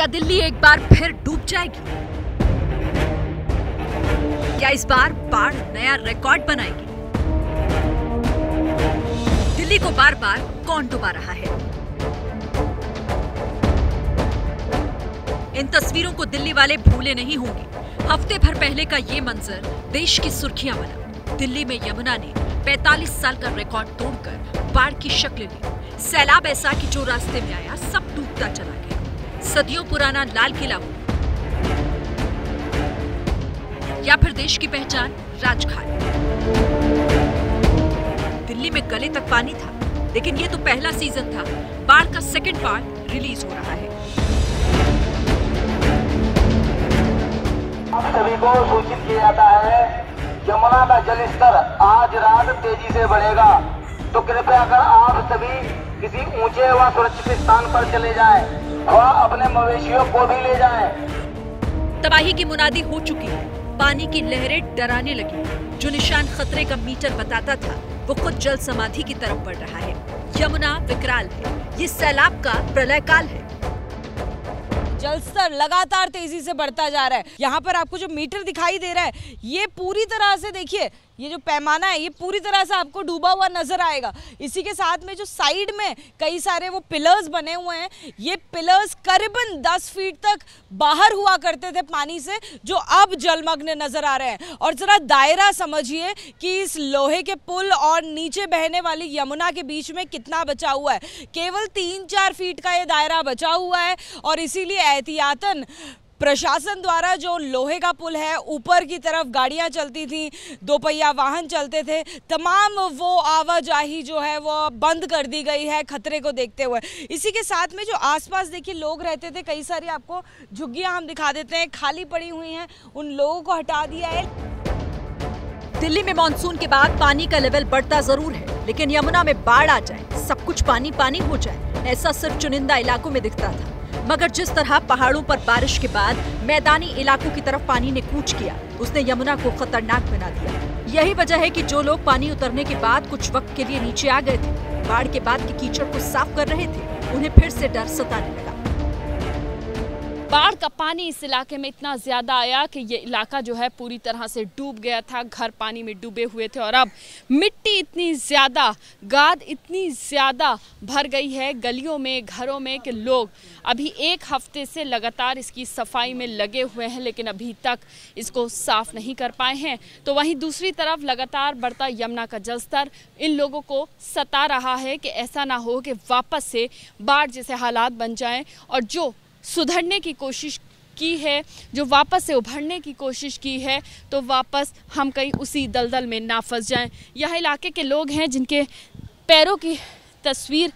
क्या दिल्ली एक बार फिर डूब जाएगी? क्या इस बार बाढ़ नया रिकॉर्ड बनाएगी? दिल्ली को बार बार कौन डुबा रहा है? इन तस्वीरों को दिल्ली वाले भूले नहीं होंगे। हफ्ते भर पहले का ये मंजर देश की सुर्खियां बना। दिल्ली में यमुना ने 45 साल का रिकॉर्ड तोड़कर बाढ़ की शक्ल ली। सैलाब ऐसा कि जो रास्ते में आया सब डूबता चला गया। सदियों पुराना लाल किला या फिर देश की पहचान राजघाट। दिल्ली में गले तक पानी था, लेकिन ये तो पहला सीजन था। बाढ़ का सेकेंड पार्ट रिलीज हो रहा है। आप सभी को सूचित किया जाता है, यमुना का जलस्तर आज रात तेजी से बढ़ेगा, तो कृपया अगर आप सभी किसी ऊंचे व सुरक्षित स्थान पर चले जाएं व अपने मवेशियों को भी ले जाएं। तबाही की मुनादी हो चुकी है। पानी की लहरें डराने लगी। जो निशान खतरे का मीटर बताता था, वो खुद जल समाधि की तरफ बढ़ रहा है। यमुना विकराल है। ये सैलाब का प्रलयकाल है। जलस्तर लगातार तेजी से बढ़ता जा रहा है। यहाँ पर आपको जो मीटर दिखाई दे रहा है, ये पूरी तरह से देखिए, ये जो पैमाना है ये पूरी तरह से आपको डूबा हुआ नजर आएगा। इसी के साथ में जो साइड में कई सारे वो पिलर्स बने हुए हैं, ये पिलर्स करीबन 10 फीट तक बाहर हुआ करते थे पानी से, जो अब जलमग्न नजर आ रहे हैं। और जरा दायरा समझिए कि इस लोहे के पुल और नीचे बहने वाली यमुना के बीच में कितना बचा हुआ है। केवल 3-4 फीट का ये दायरा बचा हुआ है, और इसीलिए एहतियातन प्रशासन द्वारा जो लोहे का पुल है, ऊपर की तरफ गाड़ियां चलती थी, दोपहिया वाहन चलते थे, तमाम वो आवाजाही जो है वो बंद कर दी गई है खतरे को देखते हुए। इसी के साथ में जो आसपास देखिए लोग रहते थे, कई सारी आपको झुग्गियां हम दिखा देते हैं खाली पड़ी हुई हैं, उन लोगों को हटा दिया है। दिल्ली में मानसून के बाद पानी का लेवल बढ़ता जरूर है, लेकिन यमुना में बाढ़ आ जाए, सब कुछ पानी पानी हो जाए, ऐसा सिर्फ चुनिंदा इलाकों में दिखता था। मगर जिस तरह पहाड़ों पर बारिश के बाद मैदानी इलाकों की तरफ पानी ने कूच किया, उसने यमुना को खतरनाक बना दिया। यही वजह है कि जो लोग पानी उतरने के बाद कुछ वक्त के लिए नीचे आ गए थे, बाढ़ के बाद के कीचड़ को साफ कर रहे थे, उन्हें फिर से डर सताने लगा। बाढ़ का पानी इस इलाके में इतना ज़्यादा आया कि ये इलाका जो है पूरी तरह से डूब गया था। घर पानी में डूबे हुए थे, और अब मिट्टी इतनी ज़्यादा, गाद इतनी ज़्यादा भर गई है गलियों में, घरों में, कि लोग अभी एक हफ्ते से लगातार इसकी सफाई में लगे हुए हैं, लेकिन अभी तक इसको साफ नहीं कर पाए हैं। तो वहीं दूसरी तरफ लगातार बढ़ता यमुना का जलस्तर इन लोगों को सता रहा है कि ऐसा ना हो कि वापस से बाढ़ जैसे हालात बन जाएँ, और जो सुधरने की कोशिश की है, जो वापस से उभरने की कोशिश की है, तो वापस हम कहीं उसी दलदल में ना फंस जाएं। यह इलाके के लोग हैं जिनके पैरों की तस्वीर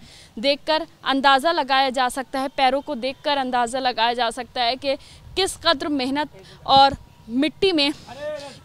देखकर अंदाज़ा लगाया जा सकता है, पैरों को देखकर अंदाज़ा लगाया जा सकता है कि किस कदर मेहनत और मिट्टी में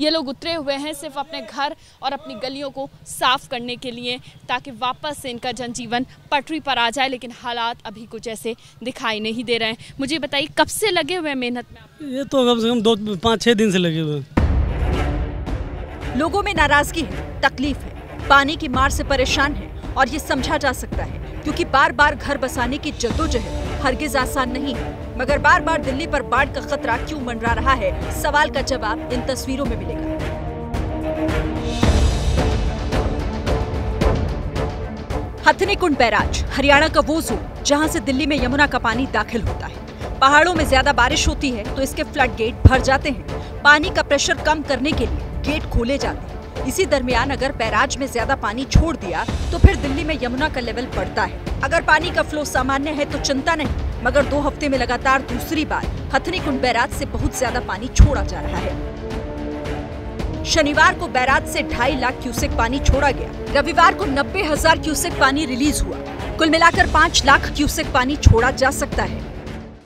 ये लोग उतरे हुए हैं, सिर्फ अपने घर और अपनी गलियों को साफ करने के लिए, ताकि वापस से इनका जनजीवन पटरी पर आ जाए। लेकिन हालात अभी कुछ ऐसे दिखाई नहीं दे रहे हैं। मुझे बताइए, कब से लगे हुए हैं मेहनत में? ये तो कम से कम 2-5-6 दिन से लगे हुए हैं। लोगों में नाराजगी है, तकलीफ है, पानी की मार से परेशान है, और ये समझा जा सकता है, क्योंकि बार बार घर बसाने की जद्दोजहद हरगिज आसान नहीं है। मगर बार बार दिल्ली पर बाढ़ का खतरा क्यों मंडरा रहा है, सवाल का जवाब इन तस्वीरों में मिलेगा। हथिनीकुंड बैराज हरियाणा का वो जोन जहां से दिल्ली में यमुना का पानी दाखिल होता है। पहाड़ों में ज्यादा बारिश होती है तो इसके फ्लड गेट भर जाते हैं। पानी का प्रेशर कम करने के लिए गेट खोले जाते हैं। इसी दरमियान अगर बैराज में ज्यादा पानी छोड़ दिया तो फिर दिल्ली में यमुना का लेवल बढ़ता है। अगर पानी का फ्लो सामान्य है तो चिंता नहीं, मगर 2 हफ्ते में लगातार दूसरी बार हथिनीकुंड बैराज से बहुत ज्यादा पानी छोड़ा जा रहा है। शनिवार को बैराज से 2.5 लाख क्यूसेक पानी छोड़ा गया। रविवार को 90,000 क्यूसेक पानी रिलीज हुआ। कुल मिलाकर 5 लाख क्यूसेक पानी छोड़ा जा सकता है।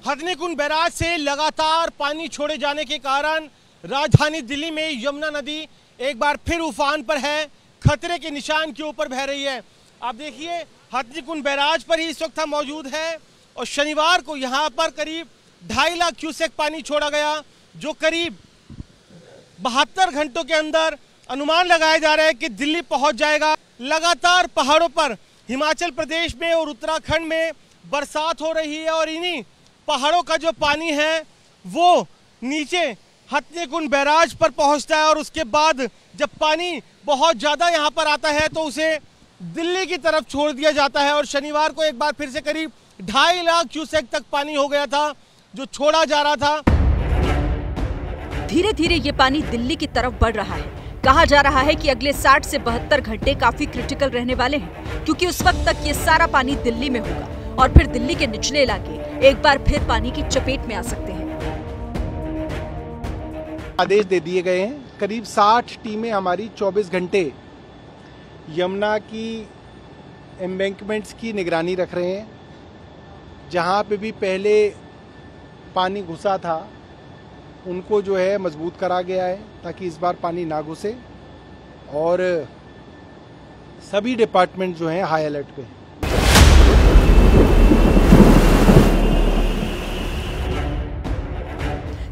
हथिनीकुंड बैराज से लगातार पानी छोड़े जाने के कारण राजधानी दिल्ली में यमुना नदी एक बार फिर उफान पर है, खतरे के निशान के ऊपर बह रही है। आप देखिए, हथिनीकुंड बैराज पर ही इस वक्त हम मौजूद है, और शनिवार को यहाँ पर करीब 2.5 लाख क्यूसेक पानी छोड़ा गया, जो करीब 72 घंटों के अंदर अनुमान लगाया जा रहा है कि दिल्ली पहुँच जाएगा। लगातार पहाड़ों पर हिमाचल प्रदेश में और उत्तराखंड में बरसात हो रही है, और इन्हीं पहाड़ों का जो पानी है वो नीचे हथिनीकुंड बैराज पर पहुंचता है और उसके बाद जब पानी बहुत ज़्यादा यहाँ पर आता है तो उसे दिल्ली की तरफ छोड़ दिया जाता है। और शनिवार को एक बार फिर से करीब 2.5 लाख क्यूसेक तक पानी हो गया था जो छोड़ा जा रहा था। धीरे धीरे ये पानी दिल्ली की तरफ बढ़ रहा है। कहा जा रहा है कि अगले 60 से 72 घंटे काफी क्रिटिकल रहने वाले हैं, क्योंकि उस वक्त तक ये सारा पानी दिल्ली में होगा और फिर दिल्ली के निचले इलाके एक बार फिर पानी की चपेट में आ सकते हैं। आदेश दे दिए गए हैं। करीब 60 टीमें हमारी 24 घंटे यमुना की एम्बैंकमेंट्स की निगरानी रख रहे हैं। जहाँ पे भी पहले पानी घुसा था उनको जो है मजबूत करा गया है ताकि इस बार पानी ना घुसे, और सभी डिपार्टमेंट जो हैं हाई अलर्ट पे।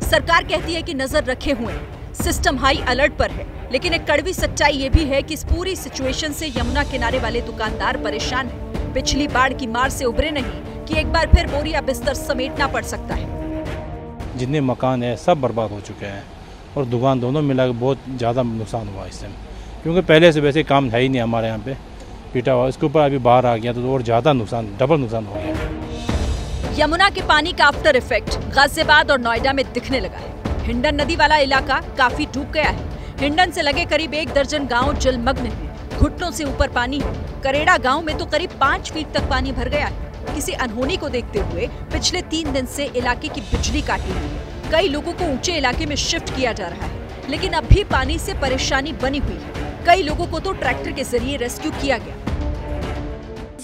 सरकार कहती है कि नजर रखे हुए सिस्टम हाई अलर्ट पर है, लेकिन एक कड़वी सच्चाई ये भी है कि इस पूरी सिचुएशन से यमुना किनारे वाले दुकानदार परेशान हैं। पिछली बाढ़ की मार से उभरे नहीं कि एक बार फिर बोरिया बिस्तर समेटना पड़ सकता है। जितने मकान है सब बर्बाद हो चुके हैं और दुकान दोनों मिला के बहुत ज़्यादा नुकसान हुआ इस टाइम, क्योंकि पहले से वैसे काम था ही नहीं हमारे यहाँ पे पीटा हुआ, इसके ऊपर अभी बाहर आ गया तो और ज़्यादा नुकसान, डबल नुकसान हो गया। यमुना के पानी का आफ्टर इफेक्ट गाजियाबाद और नोएडा में दिखने लगा है। हिंडन नदी वाला इलाका काफी डूब गया है। हिंडन से लगे करीब 1 दर्जन गाँव जलमग्न है, घुटनों से ऊपर पानी है। करेड़ा गाँव में तो करीब 5 फीट तक पानी भर गया है। किसी अनहोनी को देखते हुए पिछले 3 दिन से इलाके की बिजली काटी हुई है। कई लोगों को ऊंचे इलाके में शिफ्ट किया जा रहा है, लेकिन अब भी पानी से परेशानी बनी हुई है। कई लोगों को तो ट्रैक्टर के जरिए रेस्क्यू किया गया।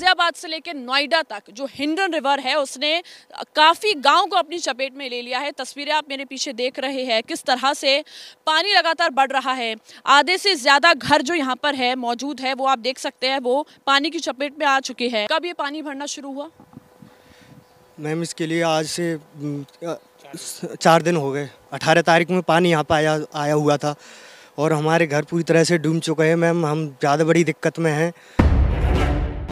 गाजियाबाद से लेकर नोएडा तक जो हिंडन रिवर है उसने काफी गांव को अपनी चपेट में ले लिया है। तस्वीरें आप मेरे पीछे देख रहे हैं, किस तरह से पानी लगातार बढ़ रहा है। आधे से ज्यादा घर जो यहां पर है मौजूद है वो आप देख सकते हैं, वो पानी की चपेट में आ चुके हैं। कब ये पानी भरना शुरू हुआ? मैम इसके लिए आज से 4 दिन हो गए। 18 तारीख में पानी यहाँ पर आया हुआ था और हमारे घर पूरी तरह से डूब चुके हैं। मैम हम ज़्यादा बड़ी दिक्कत में हैं।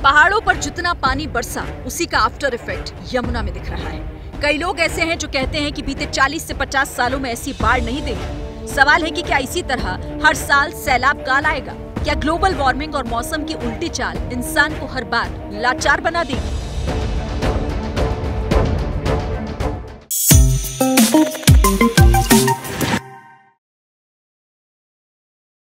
पहाड़ों पर जितना पानी बरसा उसी का आफ्टर इफेक्ट यमुना में दिख रहा है। कई लोग ऐसे हैं जो कहते हैं कि बीते 40 से 50 सालों में ऐसी बाढ़ नहीं देखी। सवाल है कि क्या इसी तरह हर साल सैलाब काल आएगा? क्या ग्लोबल वार्मिंग और मौसम की उल्टी चाल इंसान को हर बार लाचार बना देगी?